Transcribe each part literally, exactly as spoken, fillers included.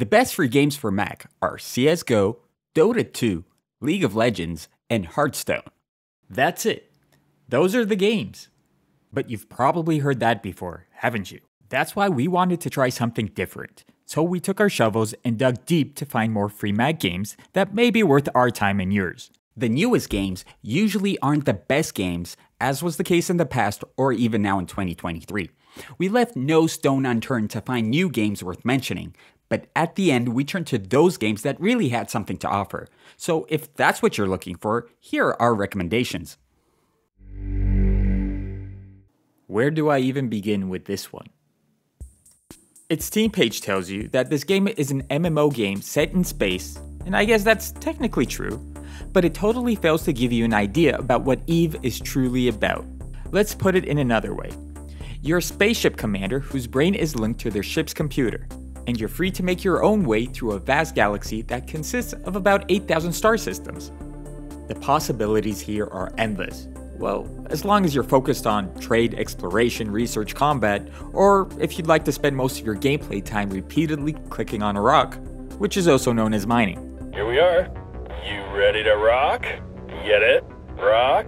The best free games for Mac are C S G O, Dota two, League of Legends, and Hearthstone. That's it. Those are the games. But you've probably heard that before, haven't you? That's why we wanted to try something different. So we took our shovels and dug deep to find more free Mac games that may be worth our time and yours. The newest games usually aren't the best games, as was the case in the past or even now in twenty twenty-three. We left no stone unturned to find new games worth mentioning, but at the end we turned to those games that really had something to offer. So if that's what you're looking for, here are our recommendations. Where do I even begin with this one? Its Steam page tells you that this game is an M M O game set in space, and I guess that's technically true, but it totally fails to give you an idea about what Eve is truly about. Let's put it in another way. You're a spaceship commander whose brain is linked to their ship's computer, and you're free to make your own way through a vast galaxy that consists of about eight thousand star systems. The possibilities here are endless. Well, as long as you're focused on trade, exploration, research, combat, or if you'd like to spend most of your gameplay time repeatedly clicking on a rock, which is also known as mining. Here we are. You ready to rock? Get it? Rock?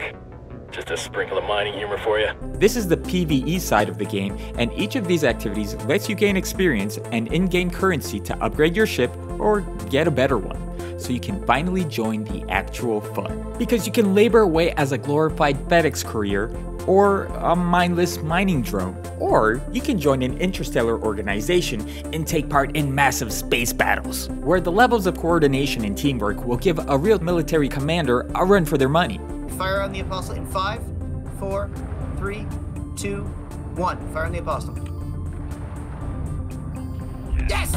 Just a sprinkle of mining humor for you. This is the PvE side of the game, and each of these activities lets you gain experience and in-game currency to upgrade your ship or get a better one, so you can finally join the actual fun. Because you can labor away as a glorified FedEx courier, or a mindless mining drone, or you can join an interstellar organization and take part in massive space battles, where the levels of coordination and teamwork will give a real military commander a run for their money. Fire on the Apostle in five, four, three, two, one. Fire on the Apostle. Yes!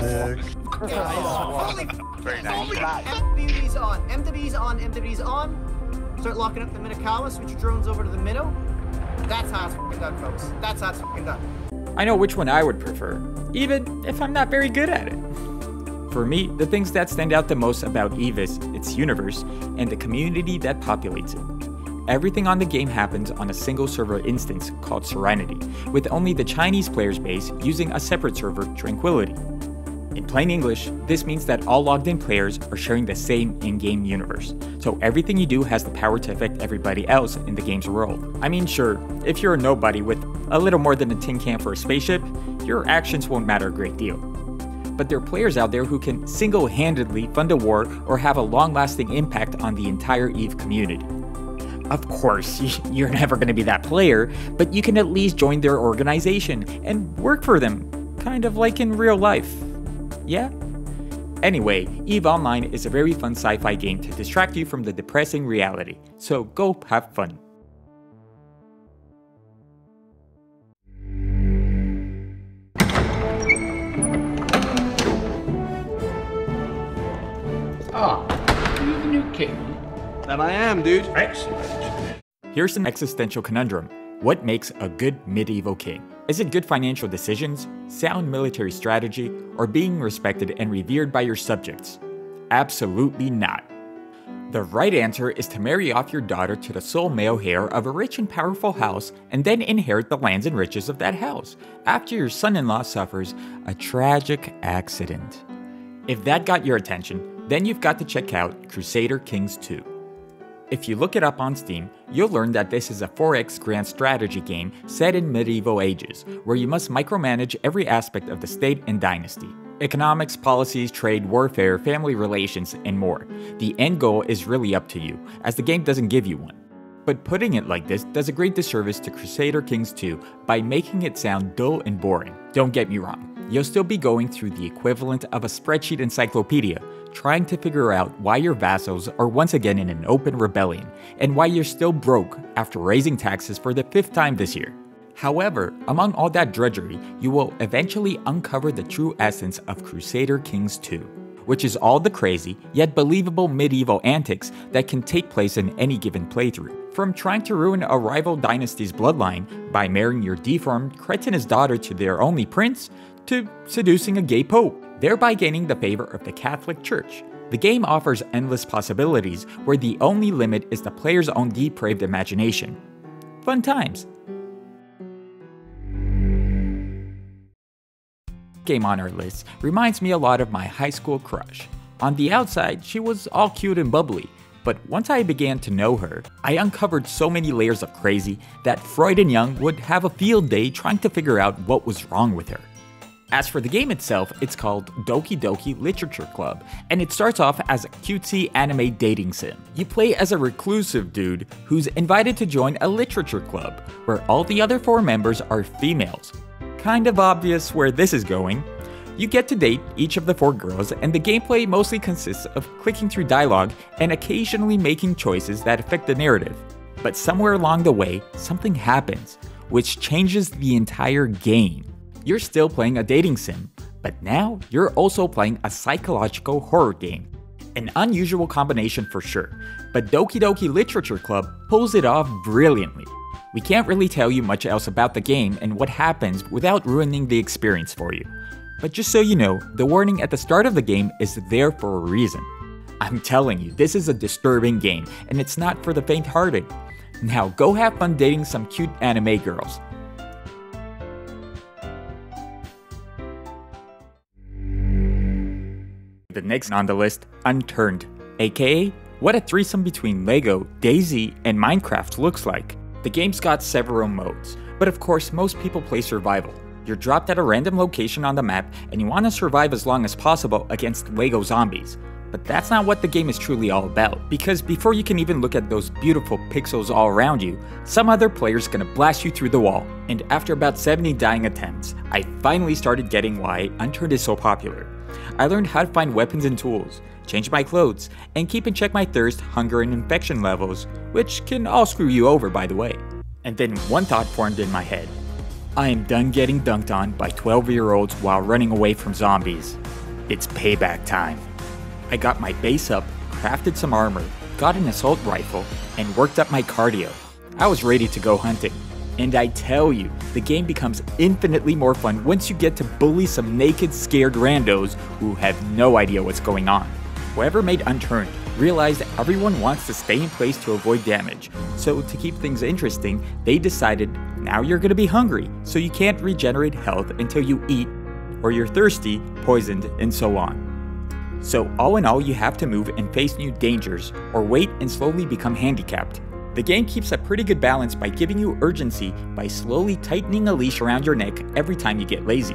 Yes! Holy very nice. M W D's on, M W D's on, M W D's on. Start locking up the Minakawa, switch your drones over to the Minnow. That's how it's f***ing done, folks. That's how it's f***ing done. I know which one I would prefer, even if I'm not very good at it. For me, the things that stand out the most about Eve is its universe and the community that populates it. Everything on the game happens on a single server instance called Serenity, with only the Chinese players base using a separate server, Tranquility. In plain English, this means that all logged in players are sharing the same in-game universe, so everything you do has the power to affect everybody else in the game's world. I mean sure, if you're a nobody with a little more than a tin can for a spaceship, your actions won't matter a great deal. But there are players out there who can single-handedly fund a war or have a long-lasting impact on the entire EVE community. Of course, you're never going to be that player, but you can at least join their organization and work for them, kind of like in real life. Yeah? Anyway, EVE Online is a very fun sci-fi game to distract you from the depressing reality, so go have fun. Ah, are you the new king? That I am, dude. Excellent. Here's an existential conundrum. What makes a good medieval king? Is it good financial decisions, sound military strategy, or being respected and revered by your subjects? Absolutely not. The right answer is to marry off your daughter to the sole male heir of a rich and powerful house and then inherit the lands and riches of that house after your son-in-law suffers a tragic accident. If that got your attention, then you've got to check out Crusader Kings two. If you look it up on Steam, you'll learn that this is a four X grand strategy game set in medieval ages, where you must micromanage every aspect of the state and dynasty. Economics, policies, trade, warfare, family relations, and more. The end goal is really up to you, as the game doesn't give you one. But putting it like this does a great disservice to Crusader Kings two by making it sound dull and boring. Don't get me wrong, you'll still be going through the equivalent of a spreadsheet encyclopedia, trying to figure out why your vassals are once again in an open rebellion, and why you're still broke after raising taxes for the fifth time this year. However, among all that drudgery, you will eventually uncover the true essence of Crusader Kings two, which is all the crazy yet believable medieval antics that can take place in any given playthrough. From trying to ruin a rival dynasty's bloodline by marrying your deformed, cretinous daughter to their only prince, to seducing a gay pope, thereby gaining the favor of the Catholic Church. The game offers endless possibilities where the only limit is the player's own depraved imagination. Fun times! game on her list reminds me a lot of my high school crush. On the outside, she was all cute and bubbly, but once I began to know her, I uncovered so many layers of crazy that Freud and Jung would have a field day trying to figure out what was wrong with her. As for the game itself, it's called Doki Doki Literature Club, and it starts off as a cutesy anime dating sim. You play as a reclusive dude who's invited to join a literature club, where all the other four members are females. Kind of obvious where this is going. You get to date each of the four girls, and the gameplay mostly consists of clicking through dialogue and occasionally making choices that affect the narrative. But somewhere along the way, something happens, which changes the entire game. You're still playing a dating sim, but now you're also playing a psychological horror game. An unusual combination for sure, but Doki Doki Literature Club pulls it off brilliantly. We can't really tell you much else about the game and what happens without ruining the experience for you. But just so you know, the warning at the start of the game is there for a reason. I'm telling you, this is a disturbing game, and it's not for the faint-hearted. Now go have fun dating some cute anime girls. The next on the list, Unturned, aka what a threesome between Lego, DayZ, and Minecraft looks like. The game's got several modes, but of course most people play survival. You're dropped at a random location on the map and you want to survive as long as possible against Lego zombies. But that's not what the game is truly all about, because before you can even look at those beautiful pixels all around you, some other player's gonna blast you through the wall. And after about seventy dying attempts, I finally started getting why Unturned is so popular. I learned how to find weapons and tools, change my clothes, and keep in check my thirst, hunger, and infection levels, which can all screw you over, by the way. And then one thought formed in my head. I am done getting dunked on by twelve year olds while running away from zombies. It's payback time. I got my base up, crafted some armor, got an assault rifle, and worked up my cardio. I was ready to go hunting. And I tell you, the game becomes infinitely more fun once you get to bully some naked, scared randos who have no idea what's going on. Whoever made Unturned realized that everyone wants to stay in place to avoid damage, so to keep things interesting, they decided now you're gonna be hungry, so you can't regenerate health until you eat, or you're thirsty, poisoned, and so on. So all in all, you have to move and face new dangers, or wait and slowly become handicapped. The game keeps a pretty good balance by giving you urgency by slowly tightening a leash around your neck every time you get lazy.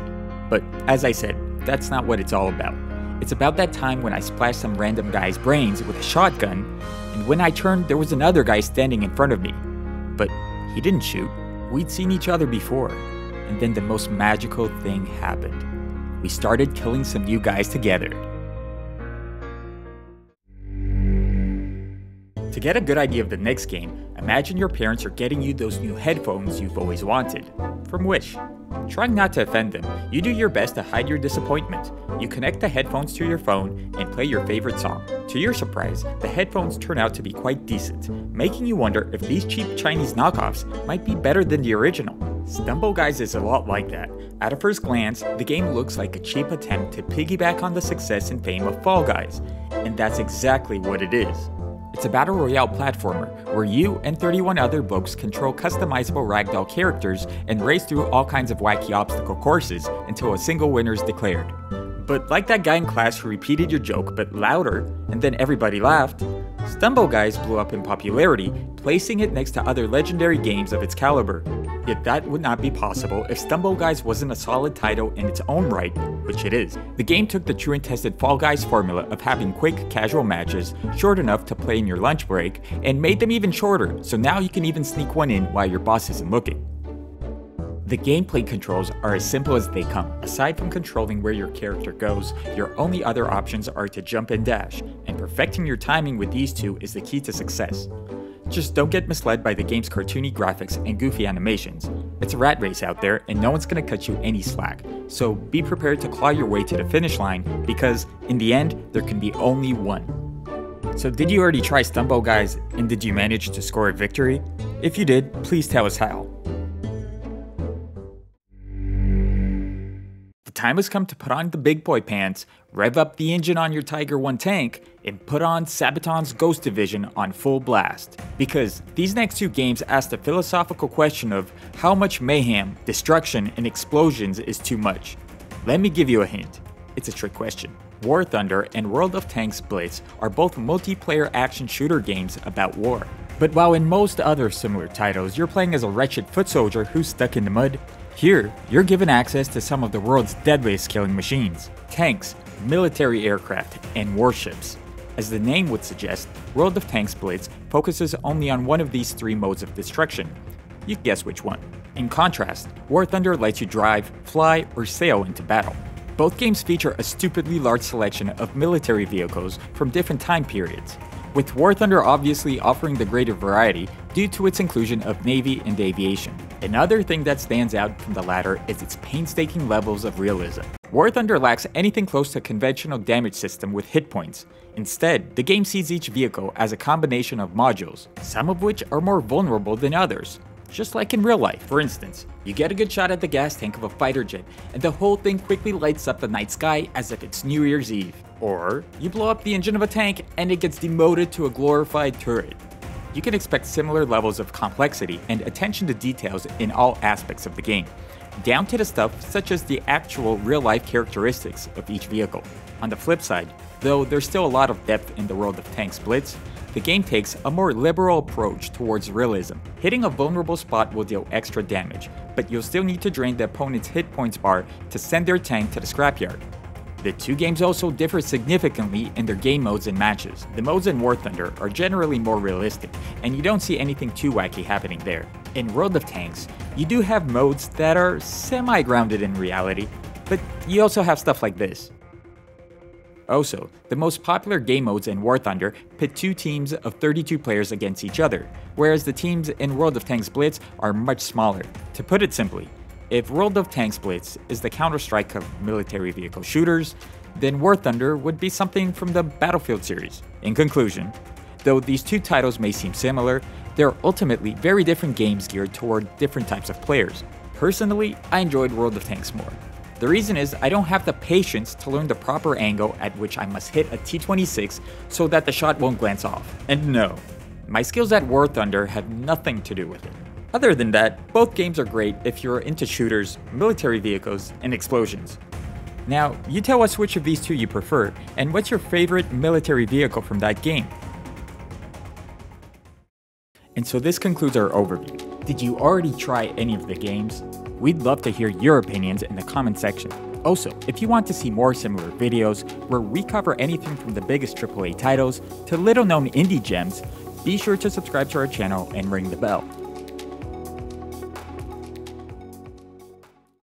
But as I said, that's not what it's all about. It's about that time when I splashed some random guy's brains with a shotgun, and when I turned there was another guy standing in front of me. But he didn't shoot. We'd seen each other before. And then the most magical thing happened. We started killing some new guys together. To get a good idea of the next game, imagine your parents are getting you those new headphones you've always wanted, from Wish. Trying not to offend them, you do your best to hide your disappointment. You connect the headphones to your phone and play your favorite song. To your surprise, the headphones turn out to be quite decent, making you wonder if these cheap Chinese knockoffs might be better than the original. Stumble Guys is a lot like that. At a first glance, the game looks like a cheap attempt to piggyback on the success and fame of Fall Guys, and that's exactly what it is. It's a battle royale platformer where you and thirty-one other blokes control customizable ragdoll characters and race through all kinds of wacky obstacle courses until a single winner is declared. But like that guy in class who repeated your joke but louder and then everybody laughed, Stumble Guys blew up in popularity, placing it next to other legendary games of its caliber. Yet that would not be possible if Stumble Guys wasn't a solid title in its own right, which it is. The game took the true and tested Fall Guys formula of having quick, casual matches, short enough to play in your lunch break, and made them even shorter, so now you can even sneak one in while your boss isn't looking. The gameplay controls are as simple as they come. Aside from controlling where your character goes, your only other options are to jump and dash, and perfecting your timing with these two is the key to success. Just don't get misled by the game's cartoony graphics and goofy animations. It's a rat race out there and no one's gonna cut you any slack, so be prepared to claw your way to the finish line because, in the end, there can be only one. So did you already try Stumble Guys, and did you manage to score a victory? If you did, please tell us how. The time has come to put on the big boy pants, rev up the engine on your Tiger one tank, and put on Sabaton's Ghost Division on full blast. Because these next two games ask the philosophical question of how much mayhem, destruction, and explosions is too much. Let me give you a hint. It's a trick question. War Thunder and World of Tanks Blitz are both multiplayer action shooter games about war. But while in most other similar titles you're playing as a wretched foot soldier who's stuck in the mud, here you're given access to some of the world's deadliest killing machines, tanks, military aircraft, and warships. As the name would suggest, World of Tanks Blitz focuses only on one of these three modes of destruction. You guess which one. In contrast, War Thunder lets you drive, fly, or sail into battle. Both games feature a stupidly large selection of military vehicles from different time periods, with War Thunder obviously offering the greater variety due to its inclusion of Navy and aviation. Another thing that stands out from the latter is its painstaking levels of realism. War Thunder lacks anything close to a conventional damage system with hit points. Instead, the game sees each vehicle as a combination of modules, some of which are more vulnerable than others. Just like in real life. For instance, you get a good shot at the gas tank of a fighter jet and the whole thing quickly lights up the night sky as if it's New Year's Eve. Or you blow up the engine of a tank and it gets demoted to a glorified turret. You can expect similar levels of complexity and attention to details in all aspects of the game, down to the stuff such as the actual real-life characteristics of each vehicle. On the flip side, though there's still a lot of depth in the World of Tanks Blitz, the game takes a more liberal approach towards realism. Hitting a vulnerable spot will deal extra damage, but you'll still need to drain the opponent's hit points bar to send their tank to the scrapyard. The two games also differ significantly in their game modes and matches. The modes in War Thunder are generally more realistic, and you don't see anything too wacky happening there. In World of Tanks, you do have modes that are semi-grounded in reality, but you also have stuff like this. Also, the most popular game modes in War Thunder pit two teams of thirty-two players against each other, whereas the teams in World of Tanks Blitz are much smaller. To put it simply, if World of Tanks Blitz is the Counter-Strike of military vehicle shooters, then War Thunder would be something from the Battlefield series. In conclusion, though these two titles may seem similar, they're ultimately very different games geared toward different types of players. Personally, I enjoyed World of Tanks more. The reason is I don't have the patience to learn the proper angle at which I must hit a T twenty-six so that the shot won't glance off. And no, my skills at War Thunder had nothing to do with it. Other than that, both games are great if you're into shooters, military vehicles, and explosions. Now, you tell us which of these two you prefer, and what's your favorite military vehicle from that game? And so this concludes our overview. Did you already try any of the games? We'd love to hear your opinions in the comment section. Also, if you want to see more similar videos where we cover anything from the biggest triple A titles to little known indie gems, be sure to subscribe to our channel and ring the bell.